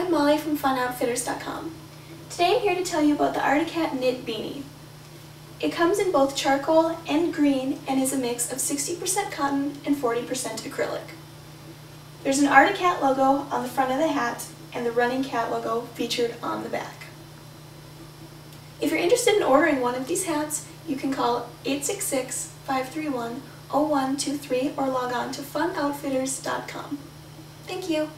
I'm Molly from funoutfitters.com. Today I'm here to tell you about the Arctic Cat Knit Beanie. It comes in both charcoal and green and is a mix of 60% cotton and 40% acrylic. There's an Arctic Cat logo on the front of the hat and the running cat logo featured on the back. If you're interested in ordering one of these hats, you can call 866-531-0123 or log on to funoutfitters.com. Thank you!